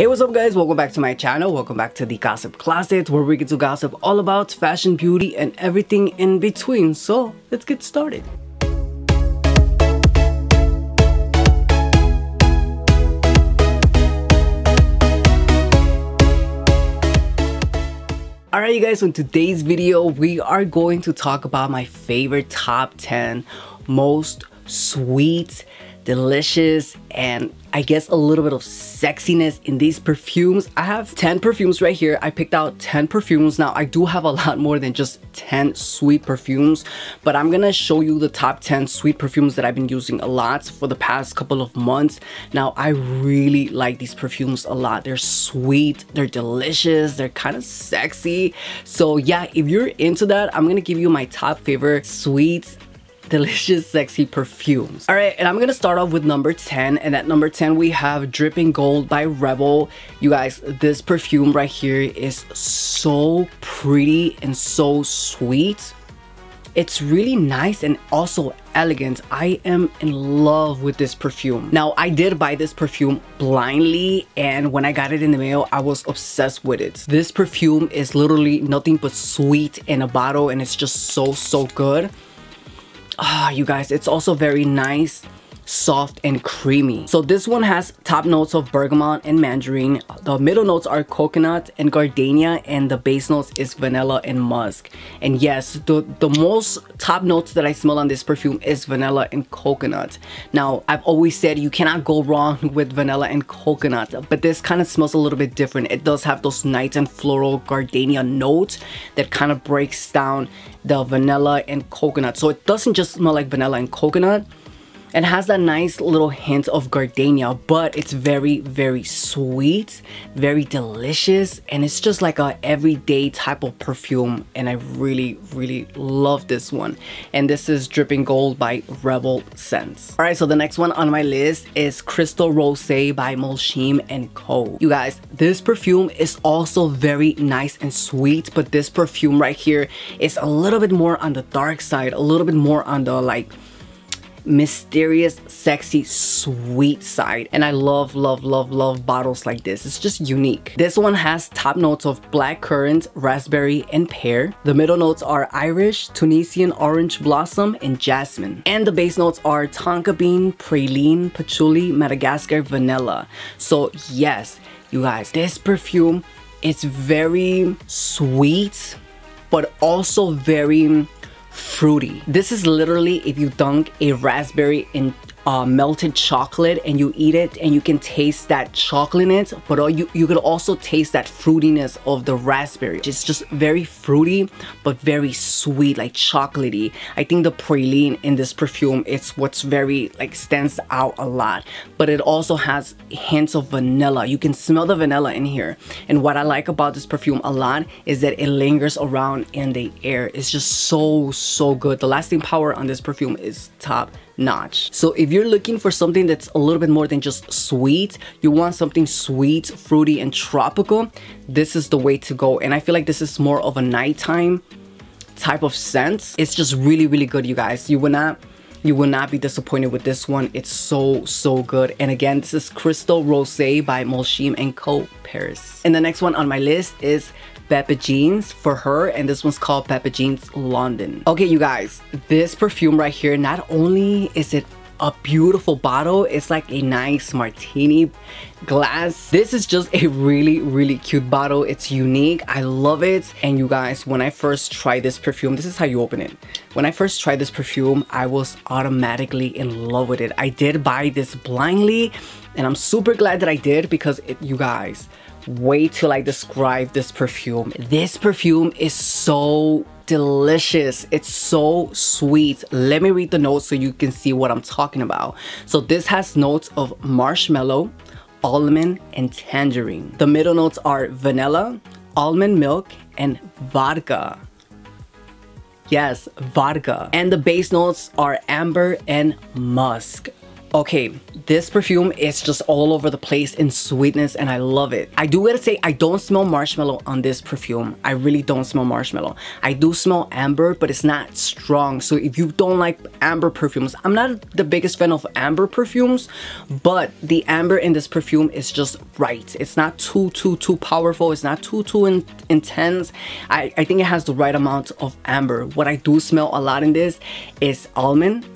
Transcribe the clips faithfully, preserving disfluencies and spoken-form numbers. Hey, what's up guys, welcome back to my channel, welcome back to The Gossip Closet, where we get to gossip all about fashion, beauty and everything in between. So let's get started. Alright you guys, so in today's video we are going to talk about my favorite top ten most sweet, delicious, and I guess a little bit of sexiness in these perfumes. I have ten perfumes right here. I picked out ten perfumes. Now I do have a lot more than just ten sweet perfumes, but I'm gonna show you the top ten sweet perfumes that I've been using a lot for the past couple of months. Now I really like these perfumes a lot. They're sweet, they're delicious, they're kind of sexy. So yeah, if you're into that, I'm gonna give you my top favorite sweet, delicious, sexy perfumes. All right, and I'm gonna start off with number ten, and at number ten we have Dripping Gold by Rebl. You guys, this perfume right here is so pretty and so sweet. It's really nice and also elegant. I am in love with this perfume. Now I did buy this perfume blindly, and when I got it in the mail I was obsessed with it. This perfume is literally nothing but sweet in a bottle, and it's just so so good. Ah, you guys, it's also very nice, soft, and creamy. So this one has top notes of bergamot and mandarin. The middle notes are coconut and gardenia, and the base notes is vanilla and musk. And yes, the, the most top notes that I smell on this perfume is vanilla and coconut. Now, I've always said you cannot go wrong with vanilla and coconut, but this kind of smells a little bit different. It does have those nice and floral gardenia notes that kind of breaks down the vanilla and coconut, so it doesn't just smell like vanilla and coconut. It has that nice little hint of gardenia, but it's very very sweet, very delicious, and it's just like a everyday type of perfume, and I really really love this one. And this is Dripping Gold by Rebl Scents. All right, so the next one on my list is Crystal Rose by Molsheim and Co. You guys, this perfume is also very nice and sweet, but this perfume right here is a little bit more on the dark side, a little bit more on the like mysterious, sexy, sweet side, and I love love love love bottles like this. It's just unique. This one has top notes of black currant, raspberry, and pear. The middle notes are Irish, Tunisian orange blossom, and jasmine, and the base notes are tonka bean, praline, patchouli, Madagascar, vanilla. So yes, you guys, this perfume, it's very sweet but also very fruity. This is literally if you dunk a raspberry in uh, melted chocolate and you eat it, and you can taste that chocolate in it, but all you you could also taste that fruitiness of the raspberry. It's just very fruity but very sweet, like chocolatey. I think the praline in this perfume, it's what's very like stands out a lot, but it also has hints of vanilla. You can smell the vanilla in here, and what I like about this perfume a lot is that it lingers around in the air. It's just so so good. The lasting power on this perfume is top notch. So if you're looking for something that's a little bit more than just sweet, you want something sweet, fruity, and tropical, this is the way to go. And I feel like this is more of a nighttime type of scent. It's just really really good, you guys. You will not you will not be disappointed with this one. It's so so good. And again, this is Crystal Rose by Molsheim and Co. Paris. And the next one on my list is Pepe Jeans for her, and this one's called Pepe Jeans London. Okay you guys, this perfume right here, not only is it a beautiful bottle, it's like a nice martini glass. This is just a really really cute bottle. It's unique, I love it. And you guys, when I first tried this perfume, this is how you open it. When I first tried this perfume, I was automatically in love with it. I did buy this blindly, and I'm super glad that I did, because it, you guys, wait till I describe this perfume. This perfume is so delicious, it's so sweet. Let me read the notes so you can see what I'm talking about. So this has notes of marshmallow, almond, and tangerine. The middle notes are vanilla, almond milk, and vodka. Yes, vodka. And the base notes are amber and musk. Okay, this perfume is just all over the place in sweetness and I love it. I do gotta say, I don't smell marshmallow on this perfume. I really don't smell marshmallow. I do smell amber, but it's not strong. So if you don't like amber perfumes, I'm not the biggest fan of amber perfumes, but the amber in this perfume is just right. It's not too, too, too powerful. It's not too, too in intense. I, I think it has the right amount of amber. What I do smell a lot in this is almond,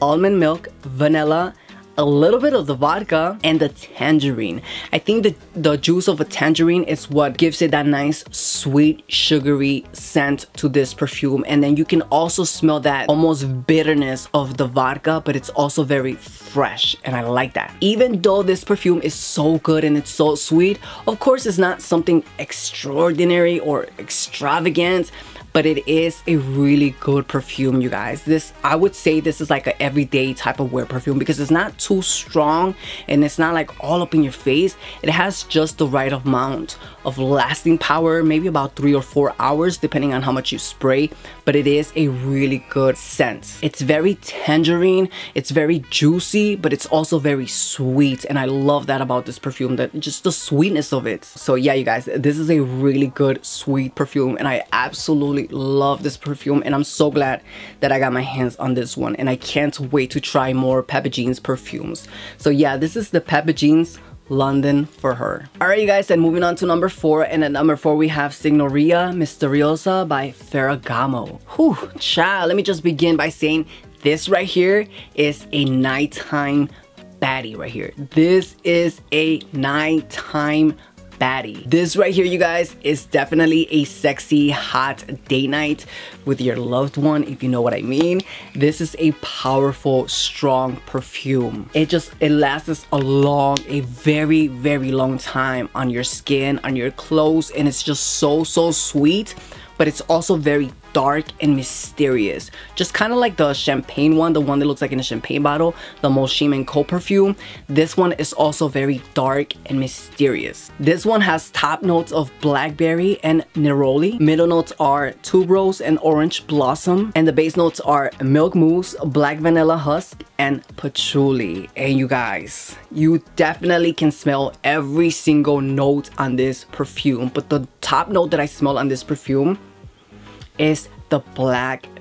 almond milk, vanilla, a little bit of the vodka, and the tangerine. I think the, the juice of a tangerine is what gives it that nice sweet sugary scent to this perfume. And then you can also smell that almost bitterness of the vodka, but it's also very fresh and I like that. Even though this perfume is so good and it's so sweet, of course it's not something extraordinary or extravagant, but it is a really good perfume, you guys. This, I would say this is like an everyday type of wear perfume because it's not too strong and it's not like all up in your face. It has just the right amount of lasting power, maybe about three or four hours depending on how much you spray, but it is a really good scent. It's very tangerine, it's very juicy, but it's also very sweet and I love that about this perfume, that just the sweetness of it. So yeah, you guys, this is a really good sweet perfume and I absolutely love this perfume and I'm so glad that I got my hands on this one and I can't wait to try more Pepe Jeans perfumes. So yeah, this is the Pepe Jeans London for her. All right, you guys, and moving on to number four, and at number four we have Signoria Misteriosa by Ferragamo. Whew, child, let me just begin by saying this right here is a nighttime baddie right here. This is a nighttime baddie. This right here, you guys, is definitely a sexy hot date night with your loved one, if you know what I mean. This is a powerful, strong perfume. It just, it lasts a long, a very, very long time on your skin, on your clothes, and it's just so, so sweet, but it's also very dark and mysterious. Just kind of like the champagne one, the one that looks like in a champagne bottle, the Molsheim and Co perfume. This one is also very dark and mysterious. This one has top notes of blackberry and neroli. Middle notes are tuberose and orange blossom. And the base notes are milk mousse, black vanilla husk, and patchouli. And you guys, you definitely can smell every single note on this perfume. But the top note that I smell on this perfume is the blackberry.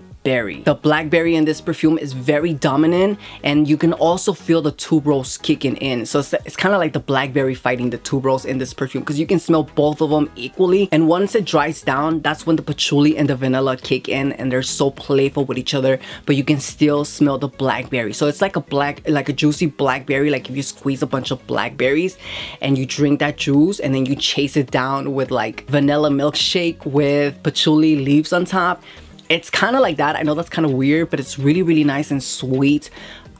The blackberry in this perfume is very dominant and you can also feel the tuberose kicking in. So it's, it's kind of like the blackberry fighting the tuberose in this perfume because you can smell both of them equally. And once it dries down, that's when the patchouli and the vanilla kick in and they're so playful with each other, but you can still smell the blackberry. So it's like a black, like a juicy blackberry, like if you squeeze a bunch of blackberries and you drink that juice and then you chase it down with like vanilla milkshake with patchouli leaves on top. It's kind of like that. I know that's kind of weird, but it's really, really nice and sweet.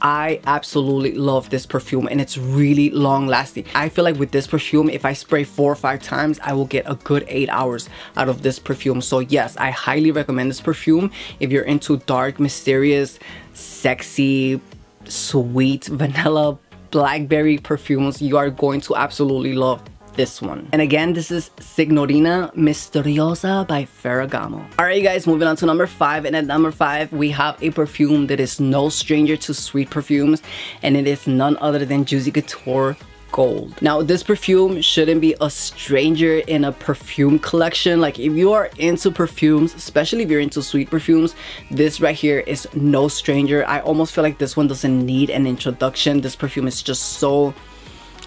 I absolutely love this perfume and it's really long lasting. I feel like with this perfume, if I spray four or five times, I will get a good eight hours out of this perfume. So yes, I highly recommend this perfume if you're into dark, mysterious, sexy, sweet, vanilla, blackberry perfumes. You are going to absolutely love this one. And again, this is Signoria Misteriosa by Ferragamo. All right, you guys, moving on to number five. And at number five, we have a perfume that is no stranger to sweet perfumes, and it is none other than Juicy Couture Gold. Now, this perfume shouldn't be a stranger in a perfume collection. Like, if you are into perfumes, especially if you're into sweet perfumes, this right here is no stranger. I almost feel like this one doesn't need an introduction. This perfume is just so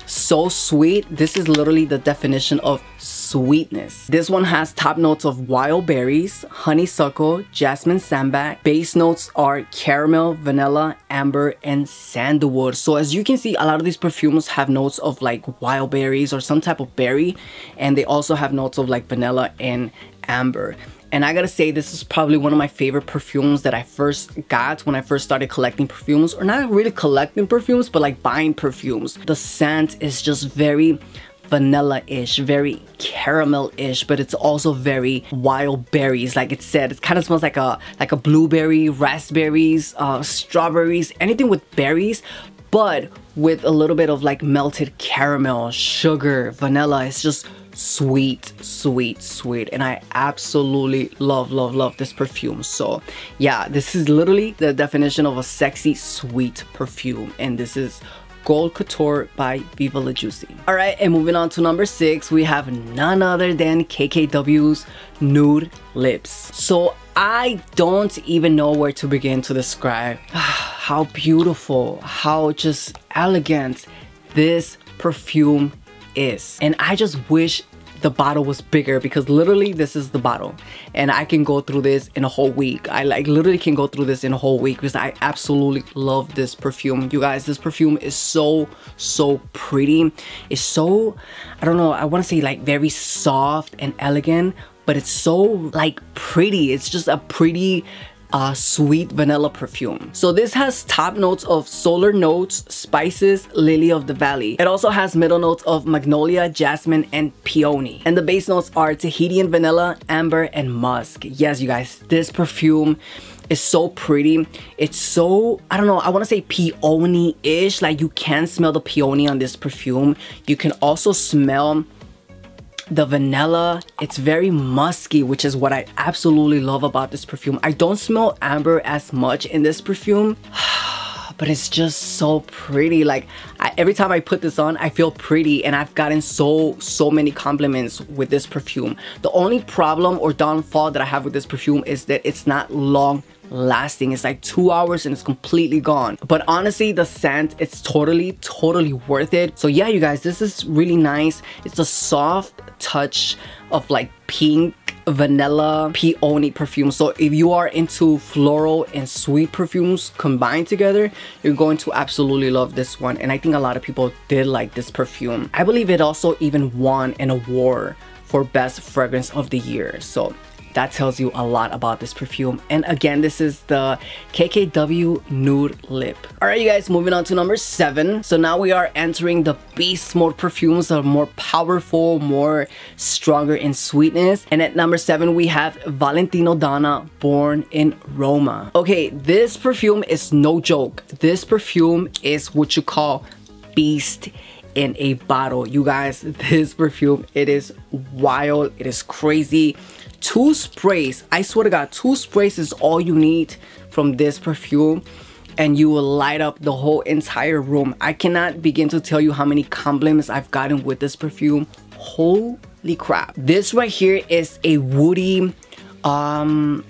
so sweet. This is literally the definition of sweetness. This one has top notes of wild berries, honeysuckle, jasmine sambac. Base notes are caramel, vanilla, amber, and sandalwood. So as you can see, a lot of these perfumes have notes of like wild berries or some type of berry, and they also have notes of like vanilla and amber. And I gotta say, this is probably one of my favorite perfumes that I first got when I first started collecting perfumes, or not really collecting perfumes, but like buying perfumes. The scent is just very vanilla-ish, very caramel-ish, but it's also very wild berries. Like it said, it kind of smells like a like a blueberry, raspberries, uh, strawberries, anything with berries, but with a little bit of like melted caramel, sugar, vanilla. It's just sweet, sweet, sweet, and I absolutely love, love, love this perfume. So yeah, this is literally the definition of a sexy, sweet perfume, and this is Gold Couture by Viva la Juicy. All right, and moving on to number six, we have none other than K K W's Nude Lips. So I don't even know where to begin to describe how beautiful, how just elegant this perfume is, and I just wish the bottle was bigger, because literally this is the bottle and I can go through this in a whole week. I like literally can go through this in a whole week because I absolutely love this perfume. You guys, this perfume is so, so pretty. It's so, I don't know, I want to say like very soft and elegant, but it's so like pretty. It's just a pretty Uh, sweet vanilla perfume. So this has top notes of solar notes, spices, lily of the valley. It also has middle notes of magnolia, jasmine, and peony. And the base notes are Tahitian vanilla, amber, and musk. Yes, you guys, this perfume is so pretty. It's so, I don't know, I want to say peony-ish. Like you can smell the peony on this perfume. You can also smell the vanilla. It's very musky, which is what I absolutely love about this perfume. I don't smell amber as much in this perfume, but it's just so pretty. Like I, every time I put this on, I feel pretty, and I've gotten so, so many compliments with this perfume. The only problem or downfall that I have with this perfume is that it's not long lasting. It's like two hours and it's completely gone. But honestly, the scent, it's totally, totally worth it. So yeah, you guys, this is really nice. It's a soft touch of like pink, vanilla, peony perfume. So if you are into floral and sweet perfumes combined together, you're going to absolutely love this one. And I think a lot of people did like this perfume. I believe it also even won an award for best fragrance of the year. So that tells you a lot about this perfume. And again, this is the K K W Nude Lip. All right, you guys, moving on to number seven. So now we are entering the beast mode perfumes that are more powerful, more stronger in sweetness. And at number seven, we have Valentino Donna Born in Roma. Okay, this perfume is no joke. This perfume is what you call beast in a bottle. You guys, this perfume, it is wild. It is crazy. Two sprays, I swear to God, two sprays is all you need from this perfume, and you will light up the whole entire room. I cannot begin to tell you how many compliments I've gotten with this perfume. Holy crap. This right here is a woody, um,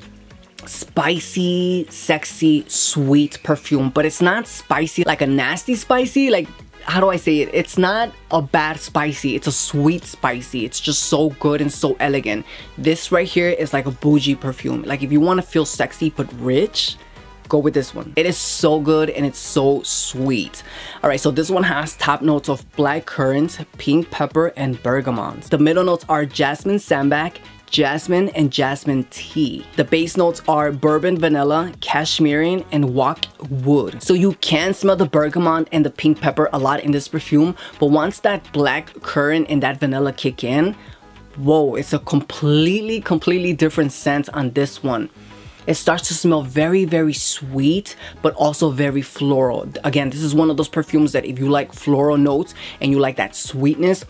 spicy, sexy, sweet perfume, but it's not spicy, like a nasty spicy, like, how do I say it? It's not a bad spicy. It's a sweet spicy. It's just so good and so elegant. This right here is like a bougie perfume. Like if you want to feel sexy but rich, go with this one. It is so good and it's so sweet. All right, so this one has top notes of black currant, pink pepper, and bergamot. The middle notes are jasmine sambac, jasmine, and jasmine tea. The base notes are bourbon vanilla, cashmere, and wak wood. So you can smell the bergamot and the pink pepper a lot in this perfume, but once that black currant and that vanilla kick in, whoa, it's a completely, completely different scent on this one. It starts to smell very, very sweet, but also very floral. Again, this is one of those perfumes that if you like floral notes and you like that sweetness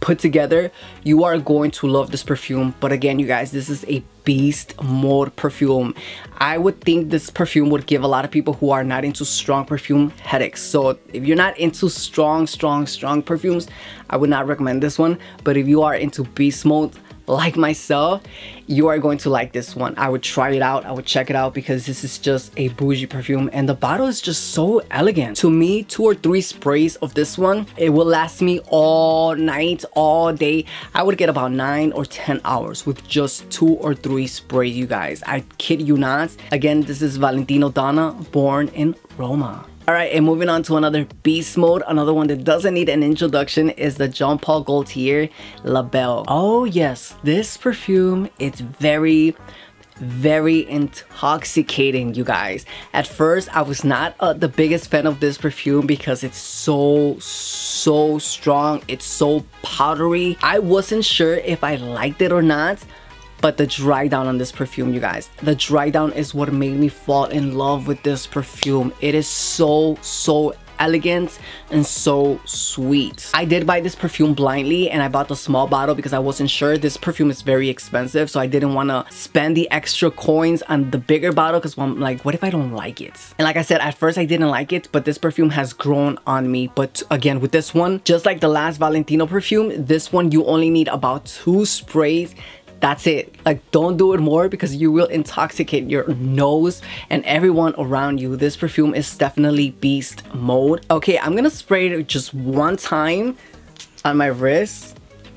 put together, you are going to love this perfume. But again, you guys, this is a beast mode perfume. I would think this perfume would give a lot of people who are not into strong perfume headaches. So if you're not into strong, strong, strong perfumes, I would not recommend this one. But if you are into beast mode like myself, you are going to like this one. I would try it out. I would check it out, because this is just a bougie perfume and the bottle is just so elegant. To me, two or three sprays of this one, it will last me all night, all day. I would get about nine or ten hours with just two or three sprays, you guys. I kid you not. Again, this is Valentino Donna Born in Roma. All right, and moving on to another beast mode, another one that doesn't need an introduction is the Jean Paul Gaultier La Belle. Oh yes, this perfume, it's very, very intoxicating, you guys. At first, I was not uh, the biggest fan of this perfume because it's so, so strong. It's so powdery. I wasn't sure if I liked it or not. But the dry down on this perfume, you guys, the dry down is what made me fall in love with this perfume. It is so, so elegant and so sweet. I did buy this perfume blindly and I bought the small bottle because I wasn't sure. This perfume is very expensive, so I didn't want to spend the extra coins on the bigger bottle because I'm like, what if I don't like it? And like I said, at first I didn't like it, but this perfume has grown on me. But again, with this one, just like the last Valentino perfume, this one you only need about two sprays. That's it. Like, don't do it more because you will intoxicate your nose and everyone around you. This perfume is definitely beast mode. Okay, I'm gonna spray it just one time on my wrist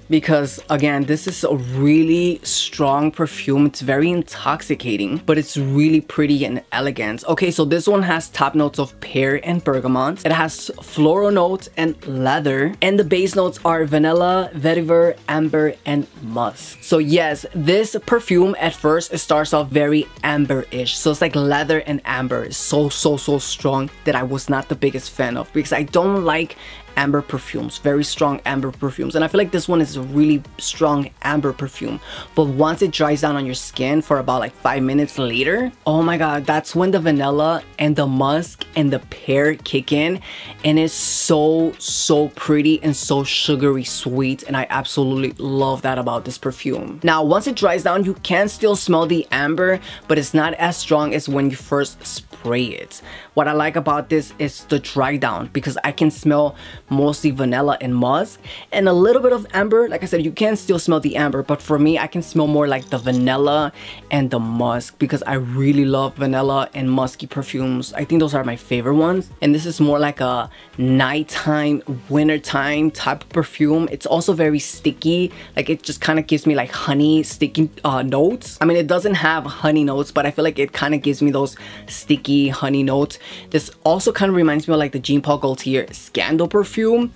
because again, this is a really strong perfume. It's very intoxicating, but it's really pretty and elegant. Okay, so this one has top notes of pear and bergamot. It has floral notes and leather, and the base notes are vanilla, vetiver, amber, and musk. So yes, this perfume at first, it starts off very amber-ish. So it's like leather and amber. It's so, so, so strong that I was not the biggest fan of because I don't like amber perfumes, very strong amber perfumes, and I feel like this one is a really strong amber perfume. But once it dries down on your skin for about like five minutes later, oh my god, that's when the vanilla and the musk and the pear kick in, and it's so, so pretty and so sugary sweet, and I absolutely love that about this perfume. Now once it dries down, you can still smell the amber, but it's not as strong as when you first spray it. What I like about this is the dry down because I can smell mostly vanilla and musk and a little bit of amber. Like I said, you can still smell the amber, but for me, I can smell more like the vanilla and the musk because I really love vanilla and musky perfumes. I think those are my favorite ones, and this is more like a nighttime, wintertime type of perfume. It's also very sticky, like it just kind of gives me like honey sticky uh, notes. I mean, it doesn't have honey notes, but I feel like it kind of gives me those sticky honey notes. This also kind of reminds me of like the Jean Paul Gaultier Scandal perfume,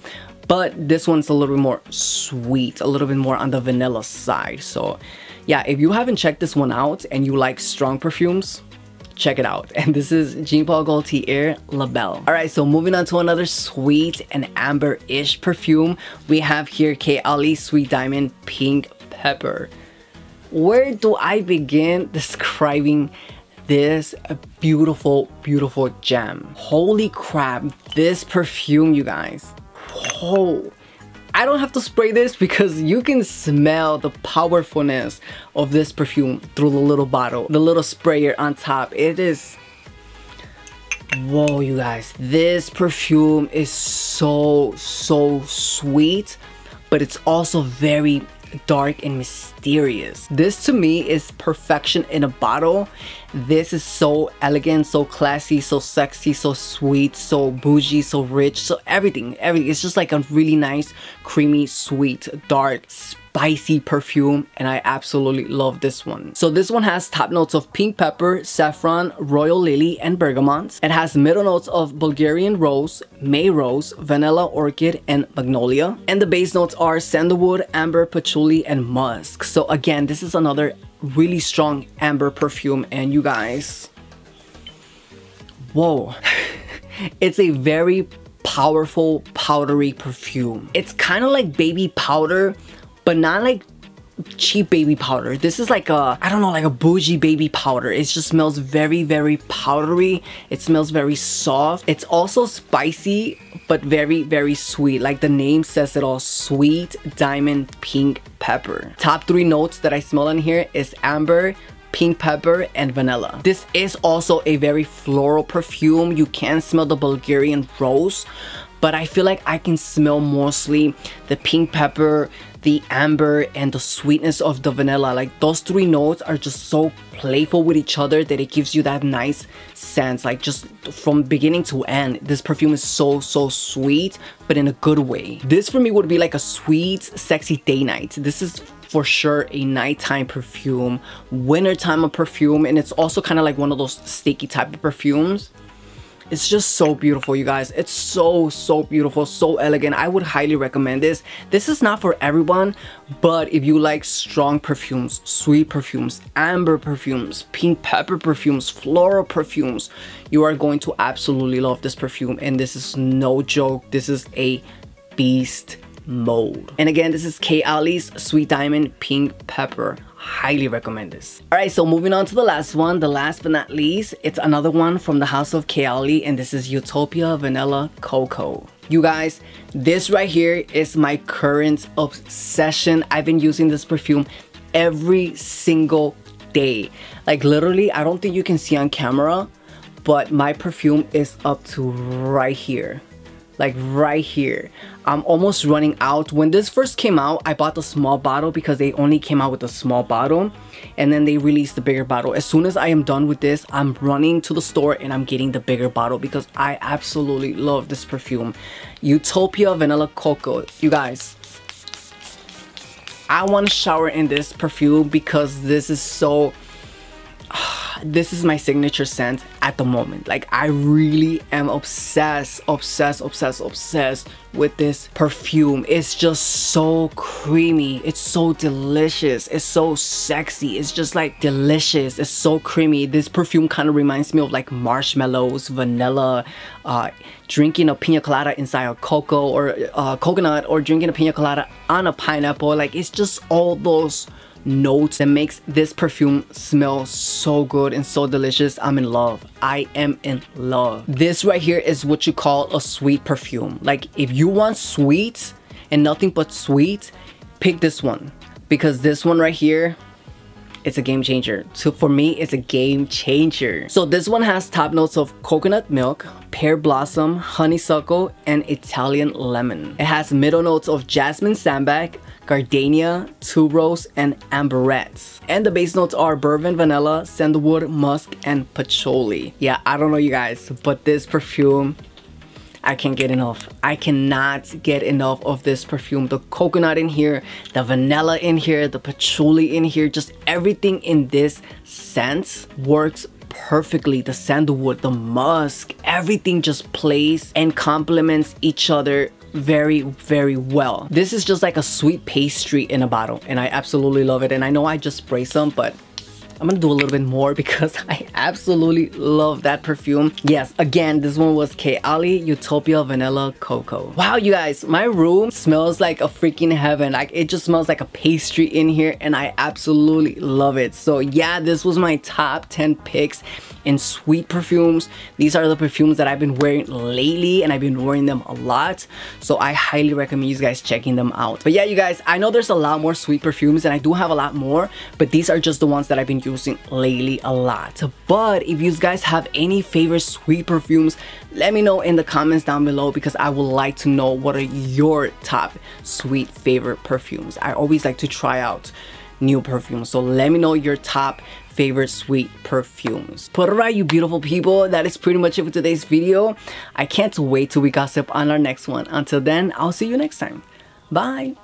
but this one's a little bit more sweet, a little bit more on the vanilla side. So yeah, if you haven't checked this one out and you like strong perfumes, check it out. And this is Jean Paul Gaultier Rebl. All right, so moving on to another sweet and amber-ish perfume, we have here KayAli Sweet Diamond Pink Pepper. Where do I begin describing this beautiful, beautiful gem? Holy crap, this perfume, you guys. Whoa. I don't have to spray this because you can smell the powerfulness of this perfume through the little bottle, the little sprayer on top. It is, whoa, you guys. This perfume is so, so sweet, but it's also very dark and mysterious. This to me is perfection in a bottle. This is so elegant, so classy, so sexy, so sweet, so bougie, so rich, so everything, everything. It's just like a really nice, creamy, sweet, dark, spicy perfume, and I absolutely love this one. So this one has top notes of pink pepper, saffron, royal lily, and bergamot. It has middle notes of Bulgarian rose, May rose, vanilla orchid, and magnolia. And the base notes are sandalwood, amber, patchouli, and musk. So again, this is another really strong amber perfume, and you guys, whoa. It's a very powerful, powdery perfume. It's kind of like baby powder, but not like cheap baby powder. This is like a, I don't know, like a bougie baby powder. It just smells very, very powdery. It smells very soft. It's also spicy, but very, very sweet. Like the name says it all, sweet diamond pink pepper. Top three notes that I smell in here is amber, pink pepper, and vanilla. This is also a very floral perfume. You can smell the Bulgarian rose, but I feel like I can smell mostly the pink pepper, the amber, and the sweetness of the vanilla. Like those three notes are just so playful with each other that it gives you that nice sense, like just from beginning to end. This perfume is so, so sweet, but in a good way. This for me would be like a sweet, sexy day night. This is for sure a nighttime perfume, wintertime of perfume, and it's also kind of like one of those sticky type of perfumes. It's just so beautiful, you guys. It's so, so beautiful, so elegant. I would highly recommend this. This is not for everyone, but if you like strong perfumes, sweet perfumes, amber perfumes, pink pepper perfumes, floral perfumes, you are going to absolutely love this perfume. And this is no joke. This is a beast mode. And again, this is KayAli's Sweet Diamond Pink Pepper. highly recommend this. All right, so moving on to the last one, the last but not least, it's another one from the house of KayAli, and this is Utopia Vanilla Cocoa. You guys, this right here is my current obsession. I've been using this perfume every single day. Like literally, I don't think you can see on camera, but my perfume is up to right here. Like right here. I'm almost running out. When this first came out, I bought the small bottle because they only came out with a small bottle, and then they released the bigger bottle. As soon as I am done with this, I'm running to the store and I'm getting the bigger bottle because I absolutely love this perfume. Utopia Vanilla Cocoa. You guys, I want to shower in this perfume because this is so... this is my signature scent at the moment. Like I really am obsessed, obsessed, obsessed, obsessed with this perfume. It's just so creamy. It's so delicious. It's so sexy. It's just like delicious. It's so creamy. This perfume kind of reminds me of like marshmallows, vanilla, uh, drinking a pina colada inside a cocoa or uh, coconut, or drinking a pina colada on a pineapple. Like it's just all those notes that makes this perfume smell so good and so delicious. I'm in love. I am in love. This right here is what you call a sweet perfume. Like if you want sweet and nothing but sweet, pick this one, because this one right here, it's a game changer. So for me, it's a game changer. So this one has top notes of coconut milk, pear blossom, honeysuckle, and Italian lemon. It has middle notes of jasmine sandalwood, gardenia, tuberose, and amberette. And the base notes are bourbon, vanilla, sandalwood, musk, and patchouli. Yeah, I don't know you guys, but this perfume, I can't get enough. I cannot get enough of this perfume. The coconut in here, the vanilla in here, the patchouli in here, just everything in this scent works perfectly. The sandalwood, the musk, everything just plays and complements each other very, very well. This is just like a sweet pastry in a bottle, and I absolutely love it. And I know I just spray some, but I'm gonna do a little bit more because I absolutely love that perfume. Yes, again, this one was KayAli Utopia Vanilla Cocoa. Wow, you guys, my room smells like a freaking heaven. Like it just smells like a pastry in here, and I absolutely love it. So yeah, this was my top ten picks in sweet perfumes. These are the perfumes that I've been wearing lately, and I've been wearing them a lot. So I highly recommend you guys checking them out. But yeah, you guys, I know there's a lot more sweet perfumes, and I do have a lot more, but these are just the ones that I've been using lately a lot. But if you guys have any favorite sweet perfumes, let me know in the comments down below, because I would like to know what are your top sweet favorite perfumes. I always like to try out new perfumes, so let me know your top favorite sweet perfumes. But alright, you beautiful people, that is pretty much it for today's video. I can't wait till we gossip on our next one. Until then, I'll see you next time. Bye.